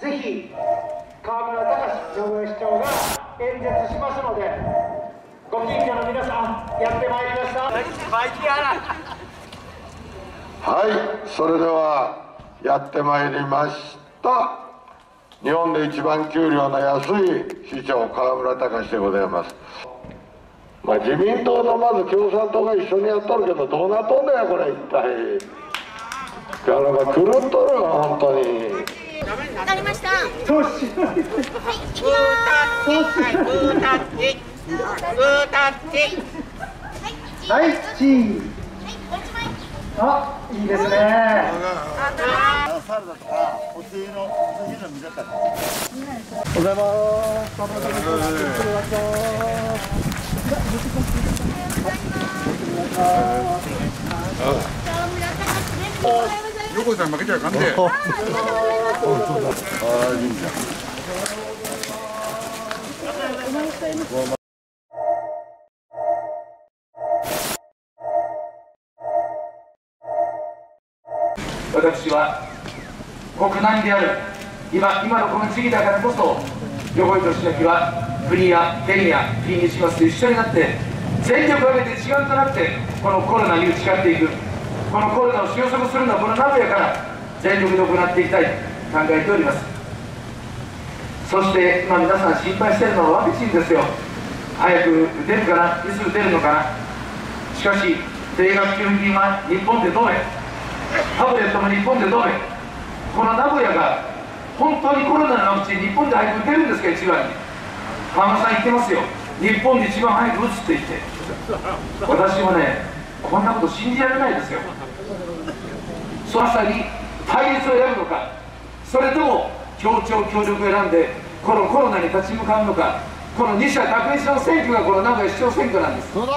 ぜひ河村隆名古屋市長が演説しますので、ご近所の皆さん、やってまいりました。はい、それではやってまいりました。日本で一番給料の安い市長、河村隆でございます。まあ、自民党とまず共産党が一緒にやっとるけど、どうなっとんだよ、これ、一体。だから、まあ、狂っとるよ、本当に。わかりました。はい、行きます。はい、チー。あ、いいですね。おはようございます。私は国難である今のこの時期だからこそ、横井俊明は国や県や国にしますと一緒になって全力を挙げて一丸となってこのコロナに打ち勝っていく、このコロナを収束するのはこの名古屋から全力で行っていきたいと考えております。そして今皆さん心配しているのはワクチンですよ。早く打てるかな、いつ打てるのかな。しかし定額給付金は日本でどうや、タブレットも日本でどうや、この名古屋が本当にコロナのうちに日本で早く打てるんですか。一番に河村さん言ってますよ、日本で一番早く打つって言って。私もね、こんなこと信じられないですよ。その際に対立を選ぶのか、それとも協調協力を選んでこのコロナに立ち向かうのか。この二者択一の選挙がこの名古屋市長選挙なんです。どうぞ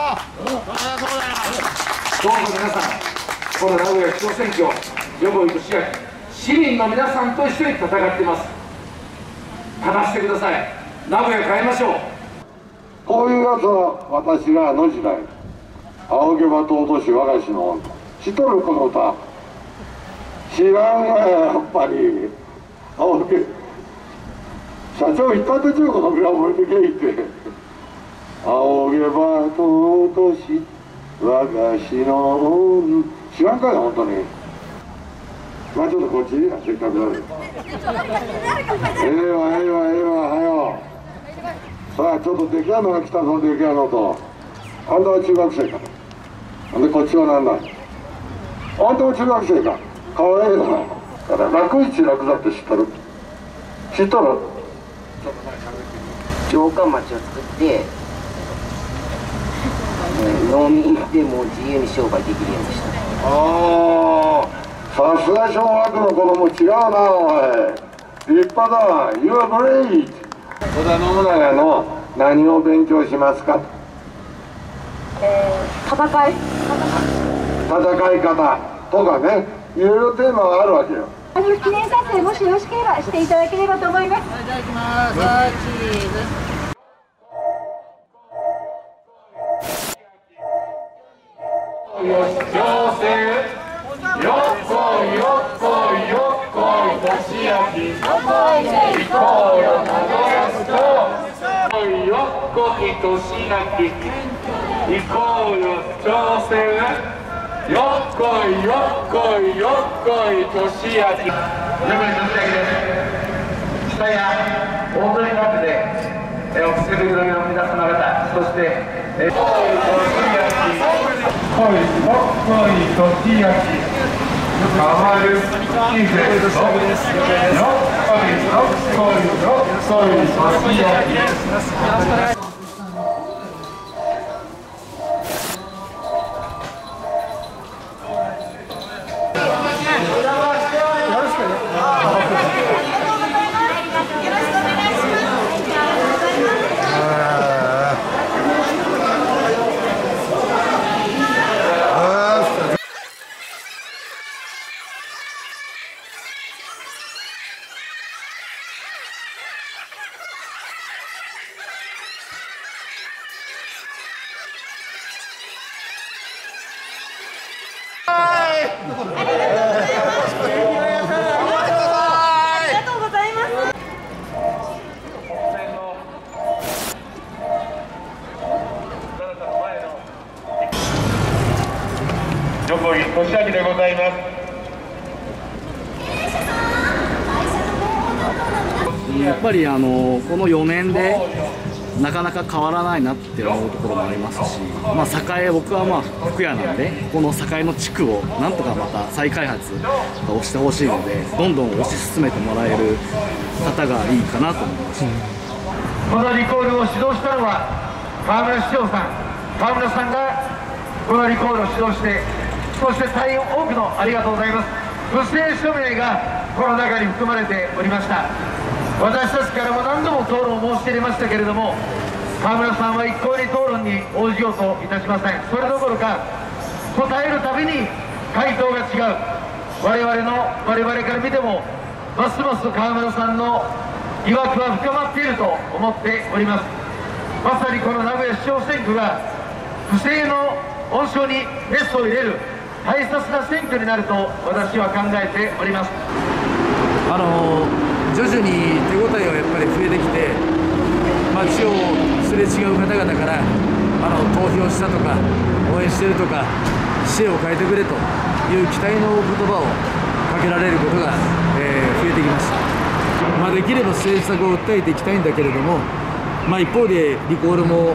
皆さん、この名古屋市長選挙、横井俊明市民の皆さんと一緒に戦っています。勝たせてください。名古屋変えましょう。こういうやつは私らの時代、仰げば尊し我が師の知っとるこの歌知らんがやっぱり。仰げ社長言ったって中このぐらい覚えてけいって。仰げば尊し我が師の知らんかや本当に。まあちょっとこっちにせっかくなる。ええわ、はよ。さあ、ちょっと出来やのが来たぞ、出来やのと。あんたは中学生か。ほんで、こっちはなんだ。あんたも中学生か。かわいいな。だから、楽市楽座って知っとる。知っとる。城下町を作って、農民でも自由に商売できるようにした。ああ。さすが小学の子供違うな、おい。立派だわ、You are great。 織田信長の何を勉強しますか。戦い方とかね、いろいろテーマがあるわけよ。記念撮影もしよろしければしていただければと思います。いただきます。はい、チーズ。よっこいよっこいよっこいとしやき。やっぱりこの4年でなかなか変わらないなって思うところもありますし、まあ、栄僕はまあ福屋なんで、この栄の地区をなんとかまた再開発をしてほしいので、どんどん推し進めてもらえる方がいいかなと思いました。このリコールを指導したのは河村市長さん、河村さんがこのリコールを指導して、そして大変多くのありがとうございます、不正署名がこの中に含まれておりました。私たちからも何度も討論を申し入れましたけれども、河村さんは一向に討論に応じようといたしません。それどころか、答えるたびに回答が違う、我々から見てもますます河村さんの疑惑は深まっていると思っております。まさにこの名古屋市長選挙が不正の温床にメスを入れる大切な選挙になると私は考えております。徐々に手応えはやっぱり増えてきて、街をすれ違う方々から投票したとか応援してるとか市政を変えてくれという期待の言葉をかけられることが、増えてきました。できれば政策を訴えていきたいんだけれども、一方でリコールも、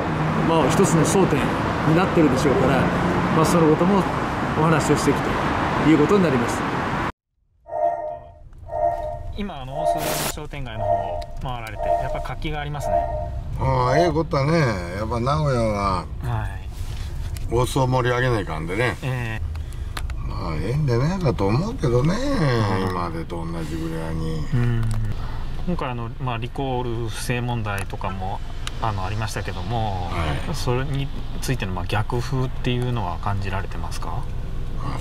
一つの争点になってるでしょうから、そのこともお話をしていくということになります。今商店街の方を回られて、やっぱ活気がありますね。ああ、ええことはね、やっぱ名古屋は放送盛り上げないかんでね、まあええんじゃないかと思うけどね、今までと同じぐらいに。今回リコール不正問題とかもありましたけども、それについての逆風っていうのは感じられてますか？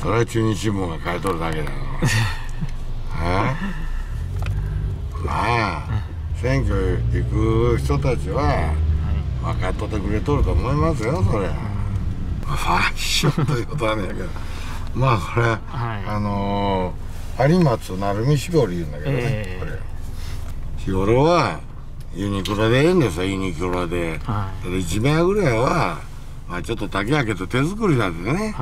それは中日新聞が書いとるだけだな。選挙行く人たちは分かっとってくれとると思いますよ、それ。ファッションということはねえけど、これ、有松鳴海絞り言うんだけどね、これ。日頃はユニクロでええんですよ、ユニクロで。1名ぐらいは、ちょっと竹開けと手作りなんでね、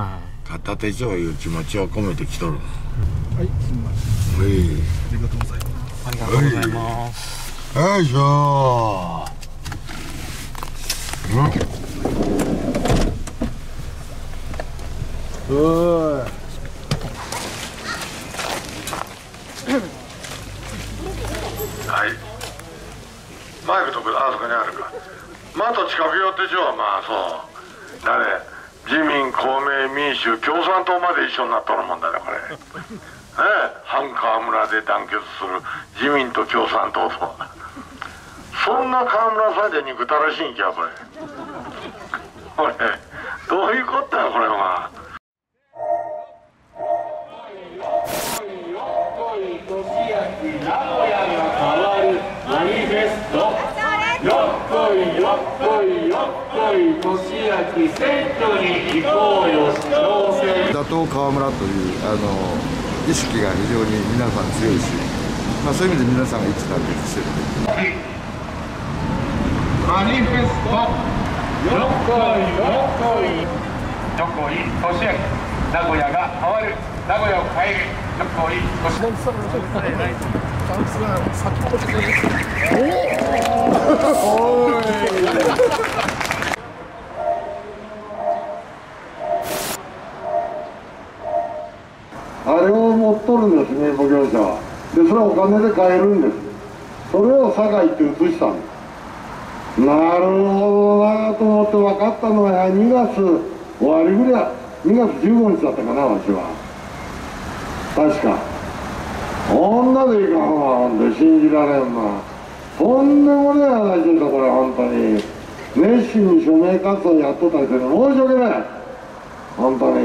片手帳いう気持ちを込めてきとる。はい、すみません。ありがとうございます。ありがとうございます。よいしょ。はい。マイクとかあそこにあるか。また近く寄ってちょ。そう。だね。自民公明民主共産党まで一緒になっとるもんだねこれ。ね、反河村で団結する自民と共産党と、そんな河村さんで憎たらしいんじゃこれ。どういうことやこれは。打倒河村という意識が非常に皆さん強いし、そういう意味で皆さんが一致団結してる。マニフェスト横井俊明、名古屋が変わる、名古屋を変える、横井俊明。あれを持っとるんですね、保険者は。で、それはお金で買えるんです。それを堺って移したんです。なるほどなと思って分かったのは2月終わりぐらい、2月15日だったかな、私は確か。女でいかんわ、ほんで信じられんな。とんでもねえ話でしたこれ、本当に熱心に署名活動やっとったりして、申し訳ない本当に。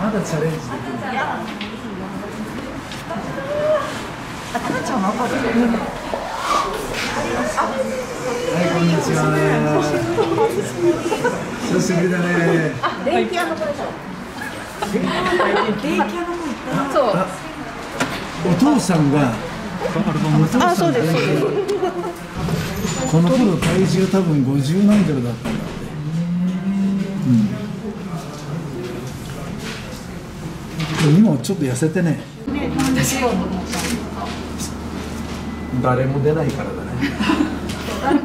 まだチャレンジできる。ちは。久しぶりだね。あ、電気屋の子でしょ。電気屋の子行った。そう。お父さんが。あ、そうです。この頃体重多分50何キロだったんだって。うん。今ちょっと痩せてね。誰も出ないからだね。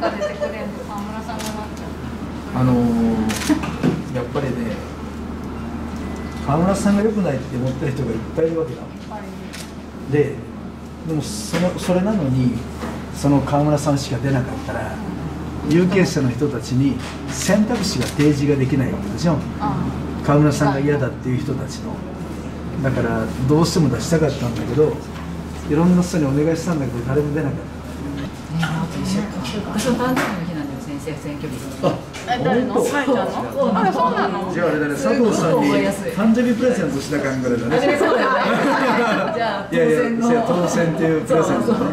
誰か出てくれるの。河村さんがなっちゃう。やっぱりね、河村さんが良くないって思ってる人がいっぱいいるわけだ。でもそれなのにその河村さんしか出なかったら有権者の人たちに選択肢が提示ができないわけでしょ。河村さんが嫌だっていう人たちの。だからどうしても出したかったんだけど、いろんな人にお願いしたんだけど誰も出なかった。選挙日。あ、誰の？そうなの？じゃああれだね、佐藤さんに誕生日プレゼントした感じだね。じゃあ当選の。いや当選っていうプレゼントね。じゃ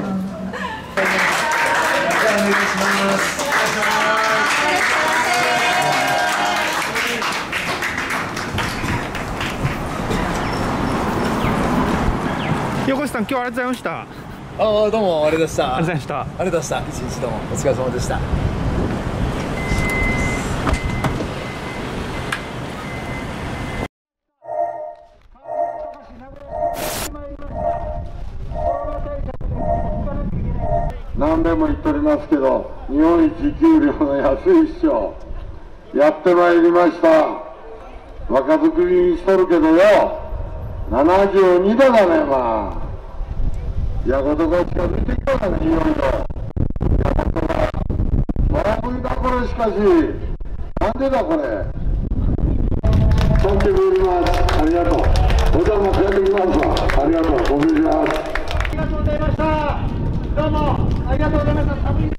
あお願いします。横地さん、今日はありがとうございました。ああ、どうもありがとうございました。ありがとうございました。ありがとうございました。一日どうもお疲れ様でした。何べんも言っておりますけど、日本一給料の安い市長やってまいりました。若作りにしとるけどよ、72だからね。まあやことが近づいてきたからね、いよいよやことが空振りだ。これしかしなんでだこれ。飛んでおります。ありがとう。お茶も帰ってきますわ。ありがとう。ごめんなさい。ありがとうございました。どうもありがとうございました。